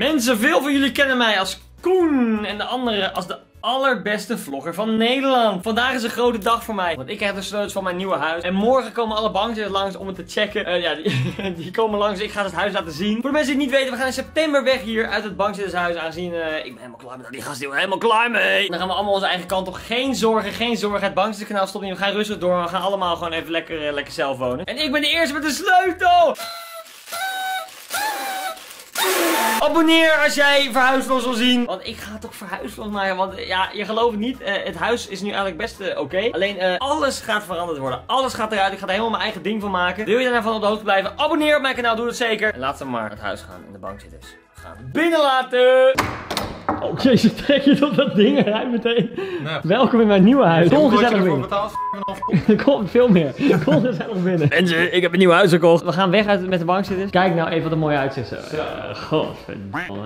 Mensen, veel van jullie kennen mij als Koen en de anderen als de allerbeste vlogger van Nederland. Vandaag is een grote dag voor mij, want ik heb de sleutels van mijn nieuwe huis. En morgen komen alle bankzitters langs om het te checken. Die komen langs, ik ga het huis laten zien. Voor de mensen die het niet weten, we gaan in september weg hier uit het bankzittershuis. Aangezien ik ben helemaal klaar met die gasten, ik ben helemaal klaar mee. Dan gaan we allemaal onze eigen kant op. Geen zorgen, geen zorgen. Het bankzitterskanaal stopt niet, we gaan rustig door. We gaan allemaal gewoon even lekker zelf wonen. En ik ben de eerste met de sleutel! Abonneer als jij verhuisvlogs wil zien. Want ik ga toch verhuisvlogs maken. Want ja, je gelooft het niet. Het huis is nu eigenlijk best oké. Alleen alles gaat veranderd worden. Alles gaat eruit. Ik ga er helemaal mijn eigen ding van maken. Wil je daar nou van op de hoogte blijven? Abonneer op mijn kanaal. Doe dat zeker. En laten we maar het huis gaan. En de bankzitters gaan binnenlaten. Oh jezus, trek je tot dat ding eruit meteen. Nee. Welkom in mijn nieuwe huis. Kom gezellig binnen. Kom veel meer. Kom gezellig binnen. Mensen, ik heb een nieuw huis gekocht. We gaan weg met de bankzitters. Kijk nou even wat er mooi uitziet zo. Godverdomme.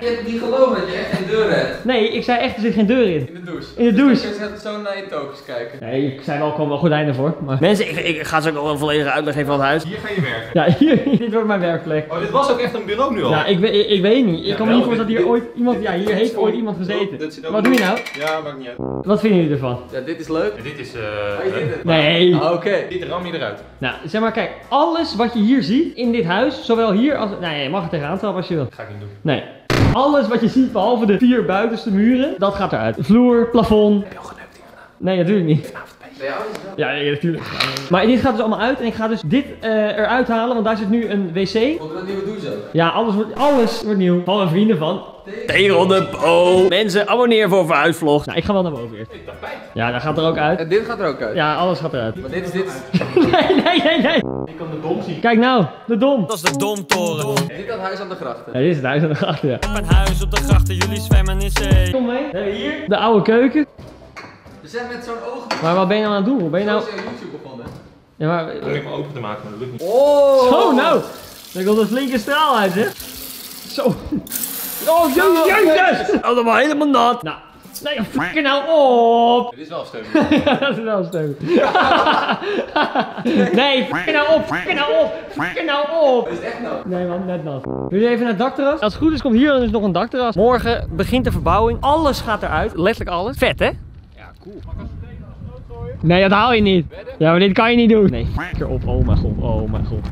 Je hebt niet geloven dat je echt geen deur hebt. Nee, ik zei echt, er zit geen deur in. In de douche. In de douche. Dus je zo naar je tokens kijken. Nee, ik zei wel, kom wel gordijnen voor. Maar... mensen, ik ga ze ook al een volledige uitleg geven van het huis. Hier ga je werken. Ja, hier, dit wordt mijn werkplek. Oh, dit was ook echt een bureau nu al. Ja, ik weet niet. Ik kan me niet voorstellen dat hier ooit iemand... ja, hier heeft ooit iemand gezeten. Wat doe je nou? Ja, maakt niet uit. Wat vinden jullie ervan? Ja, dit is leuk. En dit is... nee. Ah, oké. Dit ram je eruit. Nou, zeg maar, kijk. Alles wat je hier ziet in dit huis, zowel hier als... nee, je mag het tegenaan trappen als je wil. Ga ik niet doen. Nee. Alles wat je ziet, behalve de 4 buitenste muren, dat gaat eruit. Vloer, plafond. Heb je al geneukt hier gedaan? Nee, natuurlijk niet. Ja, natuurlijk. Maar dit gaat dus allemaal uit en ik ga dus dit eruit halen, want daar zit nu een wc. Komt er een nieuwe douche ook? Ja, alles wordt nieuw. Van mijn vrienden van... Tegel de Po. Mensen, abonneer voor verhuisvlog. Nou, ik ga wel naar boven eerst. Ja, dat gaat er ook uit. En dit gaat er ook uit? Ja, alles gaat eruit. Maar dit is dit. Nee. Ik kan de Dom zien. Kijk nou, de Dom. Dat is de Domtoren. Is dit dat huis aan de grachten? Ja, dit is het huis aan de grachten, ja. Mijn huis op de grachten, jullie zwemmen in zee. Kom mee. Nee, hier. De oude keuken. We zijn met zo'n oog. Maar wat ben je nou aan het doen? Hoe ben je nou... ik ben YouTube begonnen. Ja, maar... probeer me open te maken, maar dat lukt niet. Oh! Zo, nou! Daar komt een flinke straal uit, hè? Zo. Oh, jezus! Oh, dat was helemaal nat. Nou, nee, flikker nou op! Dit is wel een steun. Ja, dat is wel een steun. Nee, flikker nou op! Flikker nou op! Flikker nou op! Is het echt nat? Nee man, net nat. Jullie even naar het dakterras? Als het goed is komt hier dus nog een dakterras. Morgen begint de verbouwing. Alles gaat eruit. Letterlijk alles. Vet, hè? Ja, cool. Mag ik als je tegen als nood gooien? Nee, dat haal je niet. Ja, maar dit kan je niet doen. Nee, flikker op. Oh mijn god, oh mijn god.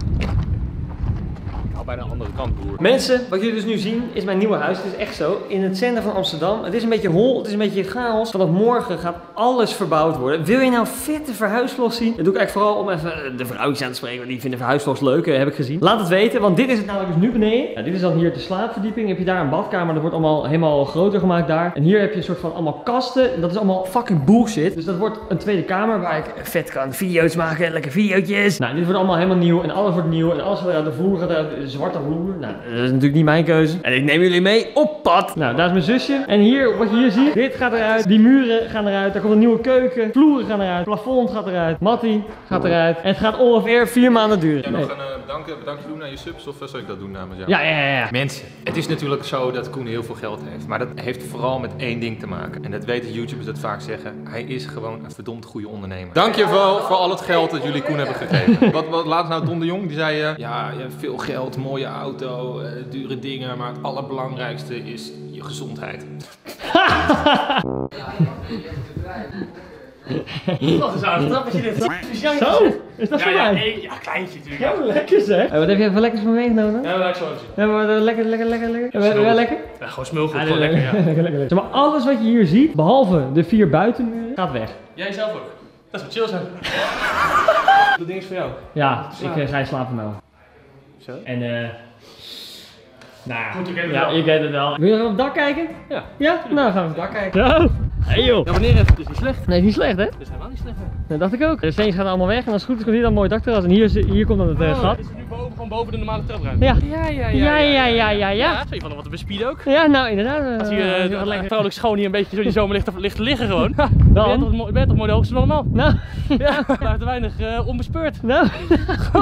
Bij de andere kant, broer. Mensen, wat jullie dus nu zien is mijn nieuwe huis. Het is echt zo. In het centrum van Amsterdam. Het is een beetje hol, het is een beetje chaos. Vanaf morgen gaat alles verbouwd worden. Wil je nou vette verhuisvlogs zien? Dat doe ik eigenlijk vooral om even de vrouwtjes aan te spreken. Want die vinden verhuisvlogs leuk, heb ik gezien. Laat het weten, want dit is het namelijk dus nu beneden. Nou, dit is dan hier de slaapverdieping. Heb je daar een badkamer. Dat wordt allemaal helemaal groter gemaakt daar. En hier heb je een soort van allemaal kasten. En dat is allemaal fucking bullshit. Dus dat wordt een tweede kamer waar ik vet kan video's maken. Lekker video's. Nou, dit wordt allemaal helemaal nieuw. En alles wordt nieuw. En alles gaat uit de vloer, gaat uit de zwarte vloer. Nou, dat is natuurlijk niet mijn keuze. En ik neem jullie mee op pad. Nou, daar is mijn zusje. En hier, wat je hier ziet. Dit gaat eruit. Die muren gaan eruit. Daar komt een nieuwe keuken. Vloeren gaan eruit. Plafond gaat eruit. Mattie gaat eruit. En het gaat ongeveer 4 maanden duren. Jij nog een bedankje doen aan je subs? Of zou ik dat doen namens jou? Ja. Mensen, het is natuurlijk zo dat Koen heel veel geld heeft. Maar dat heeft vooral met één ding te maken. En dat weten YouTubers dat vaak zeggen. Hij is gewoon een verdomd goede ondernemer. Dank je wel voor al het geld dat jullie Koen hebben gegeven. Wat laatst nou Don de Jong? Die zei, ja, je hebt veel geld. Mooie auto, dure dingen, maar het allerbelangrijkste is je gezondheid. Wat is nou een trappetje dit? Zo, is dat voor mij? Ja, kleintje natuurlijk. Ja, lekker zeg. Wat heb jij even lekkers van meegenomen? Ja, lekker zo. Ja, maar lekker. Wel lekker? Ja, gewoon smulgoed, gewoon lekker, ja. Lekker. Maar alles wat je hier ziet, behalve de 4 buitenmuren, gaat weg. Jij zelf ook. Dat is wat chill zijn. Dat ding is voor jou. Ja, ik ga je slapen nou. Zo. En nou, goed, ik weet het wel. Wil je nog op het dak kijken? Ja. Ja? Nou, gaan we op het dak kijken. Zo. Hey joh. Ja, wanneer heeft het? Is niet slecht. Nee, het is niet slecht, hè? Het is helemaal niet slecht, hè? Dat dacht ik ook. De steen gaat allemaal weg en als het goed is komt hier dan een mooi dakterras. En hier komt dan het gat. Is het nu boven, gewoon boven de normale trapruimte? Ja. Ja. Zo, je van wat te bespieden ook. Ja, nou inderdaad. Als je vrolijk schoon hier een beetje zo die zomer ligt liggen gewoon. Je bent toch mooi de hoogste van allemaal? Nou. Ja. Blijft weinig onbespeurd. Nou.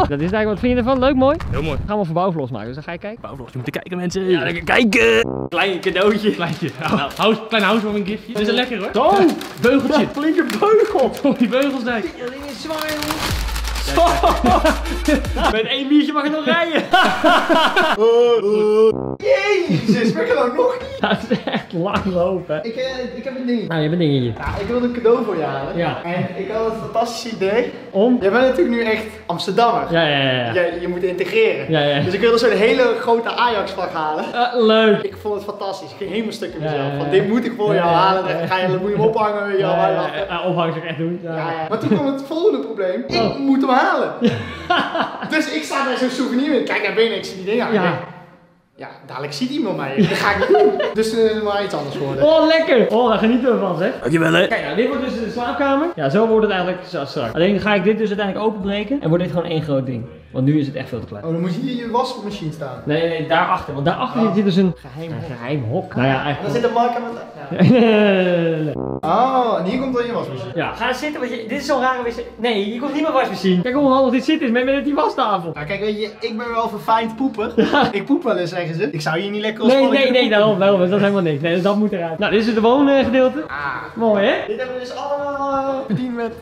Dat is eigenlijk, wat vind je ervan? Leuk, mooi? Heel mooi. Gaan we voor bouwvlogs maken, dus dan ga je kijken. Bouwvlogs, je moet kijken mensen. Ja, lekker kijken. Klein cadeautje. Kleintje. Klein housewarming giftje. Dit is lekker hoor. Zo. Beugeltje. Flinke beugel. Die beugels daar. Die is zwaar, jongen. Met één biertje mag je nog rijden. Jezus, we kunnen ook nog niet. Dat is echt lang lopen. Ik heb een ding. Nou, je hebt een dingetje. Ja, ik wilde een cadeau voor je halen. Ja. En ik had een fantastisch idee. Om? Jij bent natuurlijk nu echt Amsterdammer. Ja. Je moet integreren. Ja. Dus ik wilde zo'n hele grote Ajax-vlag halen. Leuk. Ik vond het fantastisch. Ik ging helemaal stuk in mezelf. Van dit moet ik voor jou halen. Dan ga je hem ophangen. Weet je wel. Ophangen zou ik echt doen. Ja. Maar toen kwam het volgende probleem. Ik moet hem halen. Dus ik sta bij zo'n souvenir in. Kijk naar binnen, ik zie die dingen. Ja, dadelijk ziet iemand mij. Dat ga ik niet doen. Dus er is maar iets anders geworden. Oh, lekker. Oh, daar genieten we van, zeg. Dankjewel, hè. Kijk, nou, dit wordt dus de slaapkamer. Ja, zo wordt het eigenlijk zo strak. Alleen ga ik dit dus uiteindelijk openbreken en wordt dit gewoon één groot ding. Want nu is het echt veel te klein. Oh, dan moet je hier in je wasmachine staan. Nee, daarachter. Want daarachter zit dus een geheim hok. Nou ja, eigenlijk. Dan zit een marker met... Nee. Oh, en hier komt dan je wasmachine. Ja, ga zitten, want dit is zo'n rare wasmachine. Nee, hier komt niet mijn wasmachine. Kijk hoe handig dit zit is met die wastafel. Nou, kijk, weet je, ik ben wel verfijnd poeper. Ik poep wel eens, zeggen ze. Ik zou hier niet lekker op spannen. Nee, daarom. Dat is helemaal niks. Nee, dat moet eruit. Nou, dit is het woongedeelte. Mooi, hè? Dit hebben we dus allemaal verdiend met...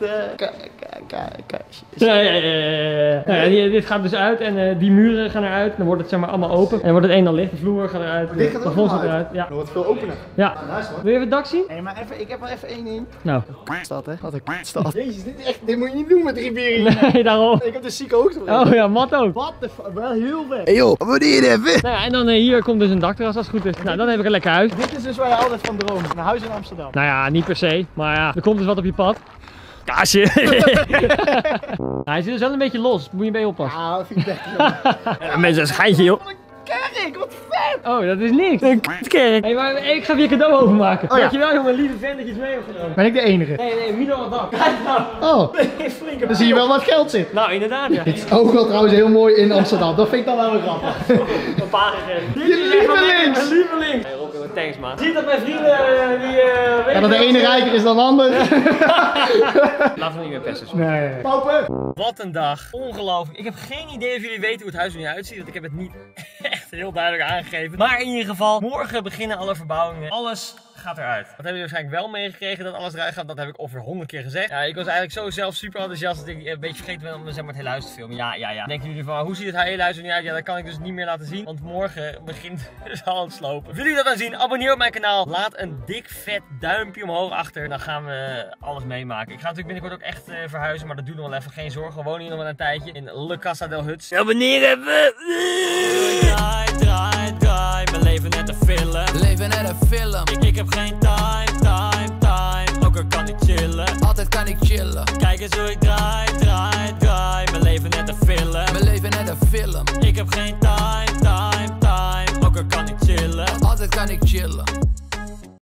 Ja. Dit gaat dus uit en die muren gaan eruit. Dan wordt het zeg maar allemaal open. En wordt het een dan licht, de vloer gaat eruit. Het gaat ook gaat eruit. Ja. Dan wordt het veel opener. Ja. Nou, nice, wil je even het dak zien? Nee, maar even, ik heb wel even één ding. Nou. Stad, hè? Wat een stad. Jezus, dit moet je niet doen met Ribéry. Nee, daarom. Ik heb de zieke hoogte. Oh ja, mat ook. Wat de fuck, wel heel weg. Hé joh, wat moet je hier even? Nou ja, en dan hier komt dus een dakterras als het goed is. Nou, dan heb ik een lekker huis. Dit is dus waar je altijd van droomt. Een huis in Amsterdam. Nou ja, niet per se. Maar ja, er komt dus wat op je pad. Kaasje! Hij zit dus wel een beetje los, moet je bij oppassen. Ah, dat vind ik echt leuk. Mensen, een schijntje joh. Wat een kerk, wat vet! Oh, dat is niks. Een kerk. Hé, maar ik ga je cadeau openmaken. Oh, dankjewel jongen, lieve vent dat je iets mee hebt genomen. Ben ik de enige? Nee, Milo had dat. Kijk nou. Oh, dan zie je wel wat geld zit. Nou, inderdaad ja. Dit is ook wel trouwens heel mooi in Amsterdam, dat vind ik dan wel een grappig. Een paar gegeven. Je lievelings! Mijn lievelings! Hey, Rob, thanks man. Zie dat mijn vrienden die... Ja, dat de ene rijker is dan de ander. Laten we niet meer pesten. Nee. Pauper! Wat een dag. Ongelooflijk. Ik heb geen idee of jullie weten hoe het huis er nu uitziet. Want ik heb het niet echt heel duidelijk aangegeven. Maar in ieder geval, morgen beginnen alle verbouwingen. Alles gaat eruit. Dat hebben jullie waarschijnlijk wel meegekregen dat alles eruit gaat. Dat heb ik ongeveer 100 keer gezegd. Ja, ik was eigenlijk zo zelf super enthousiast dat ik een beetje vergeten ben om zeg maar, het hele huis te filmen. Ja. Denken jullie van hoe ziet het hele huis er nu uit? Ja, dat kan ik dus niet meer laten zien. Want morgen begint dus al het slopen. Wil jullie dat dan zien? Abonneer op mijn kanaal. Laat een dik vet duimpje omhoog achter. Dan gaan we alles meemaken. Ik ga natuurlijk binnenkort ook echt verhuizen. Maar dat doet nog wel even geen zorgen. We wonen hier nog wel een tijdje in Le Casa del Huts. Abonneer even! Draai. We leven net een film. Ik heb geen time. Ook al kan ik chillen. Altijd kan ik chillen. Kijk eens hoe ik draai. We leven net een film. Ik heb geen time. Ook al kan ik chillen. Altijd kan ik chillen.